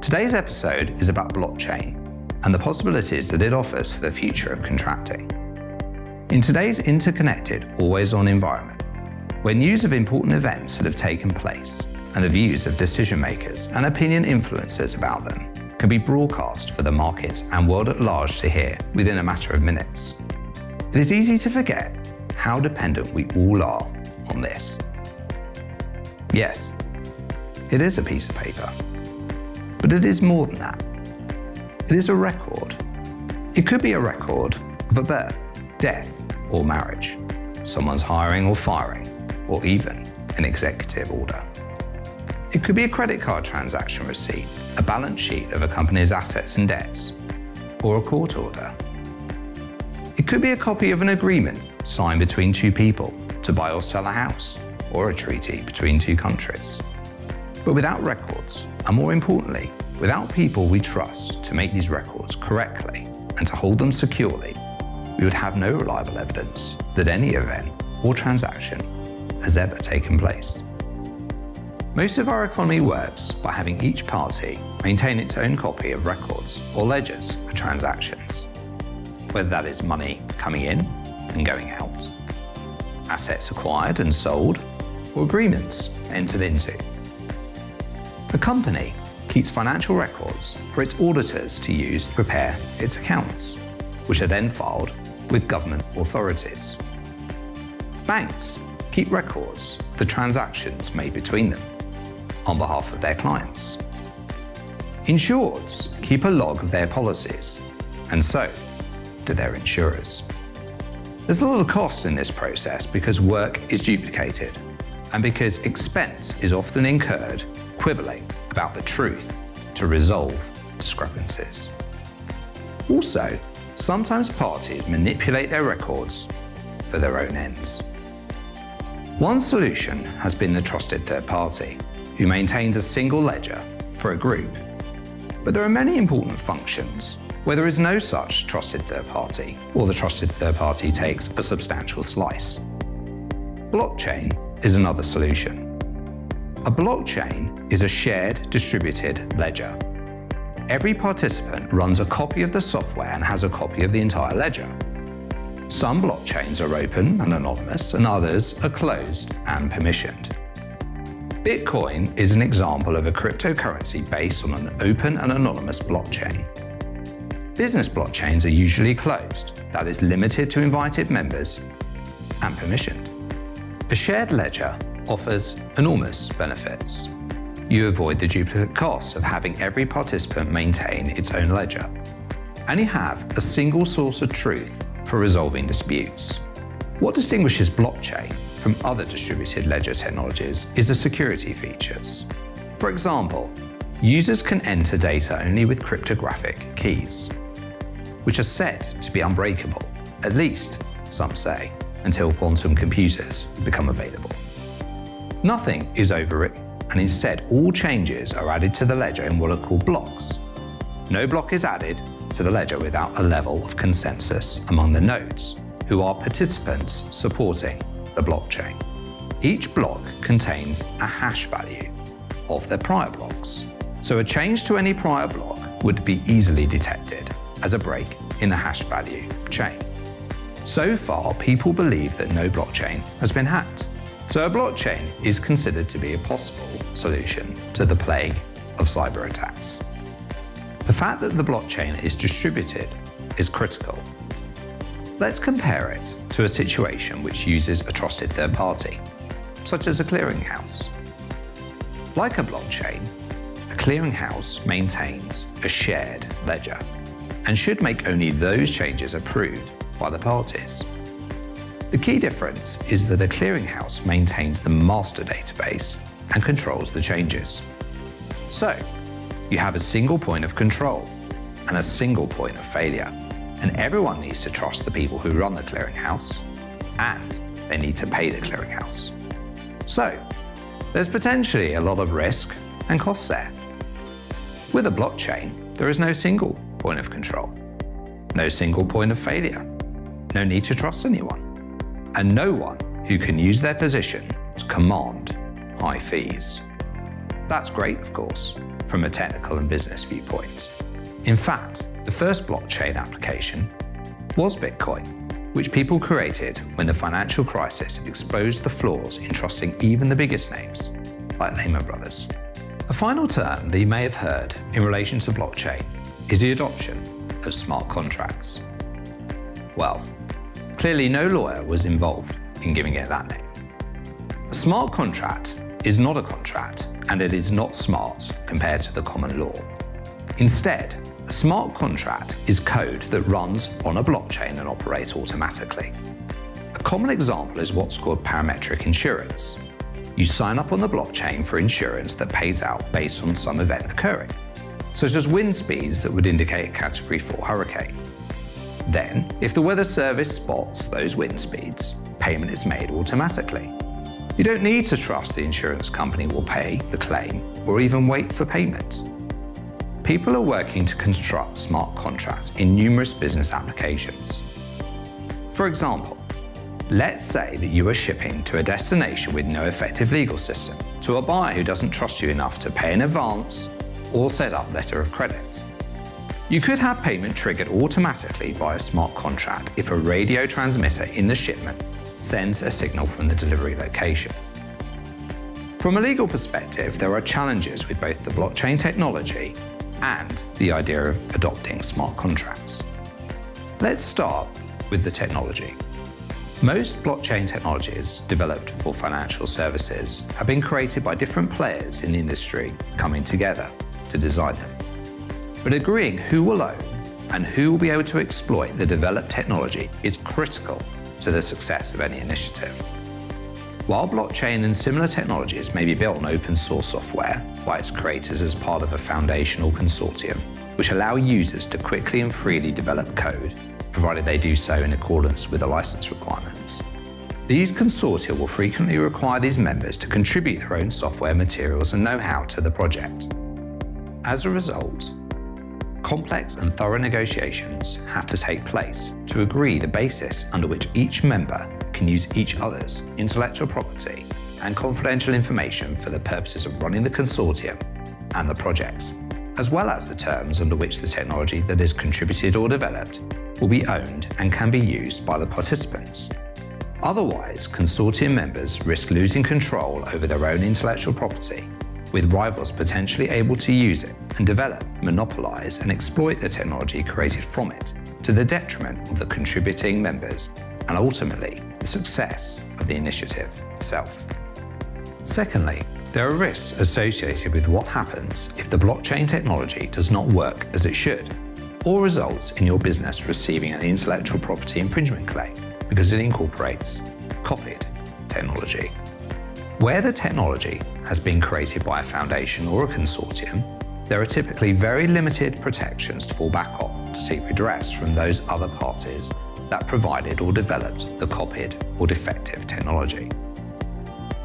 Today's episode is about blockchain and the possibilities that it offers for the future of contracting. In today's interconnected, always-on environment, where news of important events that have taken place and the views of decision makers and opinion influencers about them can be broadcast for the markets and world at large to hear within a matter of minutes, it is easy to forget how dependent we all are on this. Yes, it is a piece of paper, but it is more than that. It is a record. It could be a record of a birth, death, or marriage, someone's hiring or firing, or even an executive order. It could be a credit card transaction receipt, a balance sheet of a company's assets and debts, or a court order. It could be a copy of an agreement signed between two people to buy or sell a house, or a treaty between two countries. But without records, and more importantly, without people we trust to make these records correctly and to hold them securely, we would have no reliable evidence that any event or transaction has ever taken place. Most of our economy works by having each party maintain its own copy of records or ledgers for transactions, whether that is money coming in and going out, assets acquired and sold, or agreements entered into. A company keeps financial records for its auditors to use to prepare its accounts, which are then filed with government authorities. Banks keep records of the transactions made between them on behalf of their clients. Insureds keep a log of their policies, and so do their insurers. There's a lot of cost in this process because work is duplicated and because expense is often incurred quibbling about the truth to resolve discrepancies. Also, sometimes parties manipulate their records for their own ends. One solution has been the trusted third party, who maintains a single ledger for a group. But there are many important functions where there is no such trusted third party, or the trusted third party takes a substantial slice. Blockchain is another solution. A blockchain is a shared, distributed ledger. Every participant runs a copy of the software and has a copy of the entire ledger. Some blockchains are open and anonymous, and others are closed and permissioned. Bitcoin is an example of a cryptocurrency based on an open and anonymous blockchain. Business blockchains are usually closed, that is limited to invited members and permissioned. A shared ledger offers enormous benefits. You avoid the duplicate costs of having every participant maintain its own ledger, and you have a single source of truth for resolving disputes. What distinguishes blockchain from other distributed ledger technologies is the security features. For example, users can enter data only with cryptographic keys, which are said to be unbreakable, at least, some say, until quantum computers become available. Nothing is overwritten, and instead all changes are added to the ledger in what are called blocks. No block is added to the ledger without a level of consensus among the nodes, who are participants supporting the blockchain. Each block contains a hash value of their prior blocks, so a change to any prior block would be easily detected as a break in the hash value chain. So far, people believe that no blockchain has been hacked. So a blockchain is considered to be a possible solution to the plague of cyber attacks. The fact that the blockchain is distributed is critical. Let's compare it to a situation which uses a trusted third party, such as a clearinghouse. Like a blockchain, a clearinghouse maintains a shared ledger and should make only those changes approved by the parties. The key difference is that a clearinghouse maintains the master database and controls the changes. So, you have a single point of control and a single point of failure, and everyone needs to trust the people who run the clearinghouse, and they need to pay the clearinghouse. So, there's potentially a lot of risk and costs there. With a blockchain, there is no single point of control, no single point of failure, no need to trust anyone, and no one who can use their position to command high fees. That's great, of course, from a technical and business viewpoint. In fact, the first blockchain application was Bitcoin, which people created when the financial crisis had exposed the flaws in trusting even the biggest names, like Lehman Brothers. A final term that you may have heard in relation to blockchain is the adoption of smart contracts. Well, clearly no lawyer was involved in giving it that name. A smart contract is not a contract, and it is not smart compared to the common law. Instead, a smart contract is code that runs on a blockchain and operates automatically. A common example is what's called parametric insurance. You sign up on the blockchain for insurance that pays out based on some event occurring, such as wind speeds that would indicate a Category 4 hurricane. Then, if the weather service spots those wind speeds, payment is made automatically. You don't need to trust the insurance company will pay the claim or even wait for payment. People are working to construct smart contracts in numerous business applications. For example, let's say that you are shipping to a destination with no effective legal system, to a buyer who doesn't trust you enough to pay in advance or set up letter of credit. You could have payment triggered automatically by a smart contract if a radio transmitter in the shipment sends a signal from the delivery location. From a legal perspective, there are challenges with both the blockchain technology and the idea of adopting smart contracts. Let's start with the technology. Most blockchain technologies developed for financial services have been created by different players in the industry coming together to design them. But agreeing who will own and who will be able to exploit the developed technology is critical to the success of any initiative. While blockchain and similar technologies may be built on open source software by its creators as part of a foundational consortium, which allow users to quickly and freely develop code, provided they do so in accordance with the license requirements, these consortia will frequently require these members to contribute their own software, materials and know-how to the project. As a result, complex and thorough negotiations have to take place to agree the basis under which each member can use each other's intellectual property and confidential information for the purposes of running the consortium and the projects, as well as the terms under which the technology that is contributed or developed will be owned and can be used by the participants. Otherwise, consortium members risk losing control over their own intellectual property, with rivals potentially able to use it and develop, monopolize, and exploit the technology created from it to the detriment of the contributing members and ultimately the success of the initiative itself. Secondly, there are risks associated with what happens if the blockchain technology does not work as it should, or results in your business receiving an intellectual property infringement claim because it incorporates copied technology. Where the technology has been created by a foundation or a consortium, there are typically very limited protections to fall back on to seek redress from those other parties that provided or developed the copied or defective technology.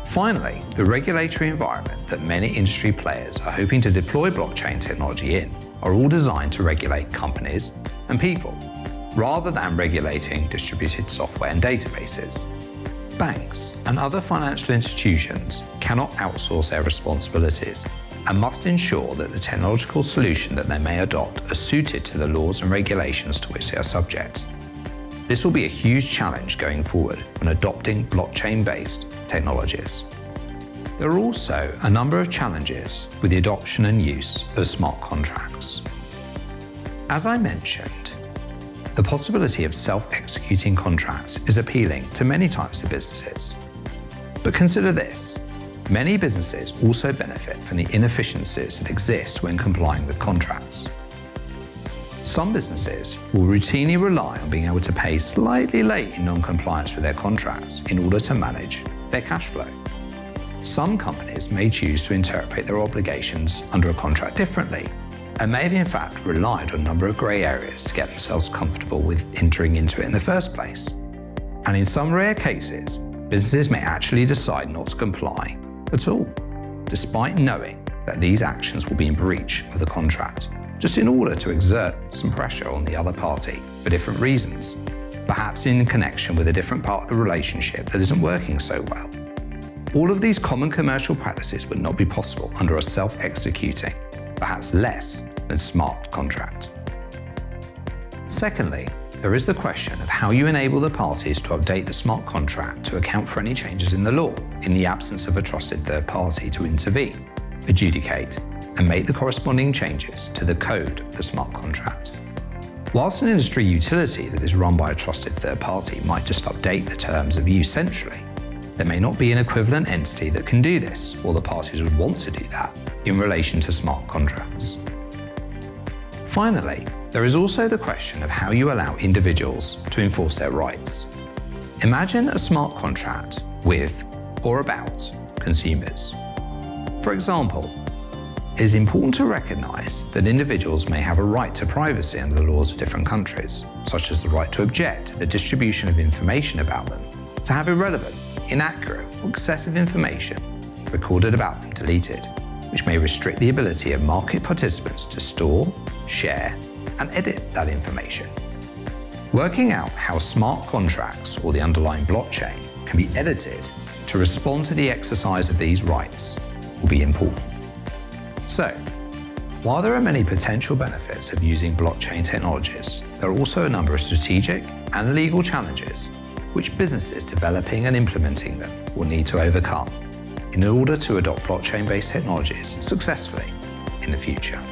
Finally, the regulatory environment that many industry players are hoping to deploy blockchain technology in are all designed to regulate companies and people, rather than regulating distributed software and databases. Banks and other financial institutions cannot outsource their responsibilities and must ensure that the technological solution that they may adopt are suited to the laws and regulations to which they are subject. This will be a huge challenge going forward when adopting blockchain-based technologies. There are also a number of challenges with the adoption and use of smart contracts. As I mentioned, the possibility of self-executing contracts is appealing to many types of businesses. But consider this, many businesses also benefit from the inefficiencies that exist when complying with contracts. Some businesses will routinely rely on being able to pay slightly late in non-compliance with their contracts in order to manage their cash flow. Some companies may choose to interpret their obligations under a contract differently and may have in fact relied on a number of grey areas to get themselves comfortable with entering into it in the first place. And in some rare cases, businesses may actually decide not to comply at all, despite knowing that these actions will be in breach of the contract, just in order to exert some pressure on the other party for different reasons, perhaps in connection with a different part of the relationship that isn't working so well. All of these common commercial practices would not be possible under a self-executing, perhaps less than smart contract. Secondly, there is the question of how you enable the parties to update the smart contract to account for any changes in the law in the absence of a trusted third party to intervene, adjudicate, and make the corresponding changes to the code of the smart contract. Whilst an industry utility that is run by a trusted third party might just update the terms of use centrally, there may not be an equivalent entity that can do this, or the parties would want to do that, in relation to smart contracts. Finally, there is also the question of how you allow individuals to enforce their rights. Imagine a smart contract with or about consumers. For example, it is important to recognise that individuals may have a right to privacy under the laws of different countries, such as the right to object to the distribution of information about them, to have irrelevant, inaccurate, or excessive information recorded about them deleted, which may restrict the ability of market participants to store, share, and edit that information. Working out how smart contracts or the underlying blockchain can be edited to respond to the exercise of these rights will be important. So, while there are many potential benefits of using blockchain technologies, there are also a number of strategic and legal challenges which businesses developing and implementing them will need to overcome in order to adopt blockchain-based technologies successfully in the future.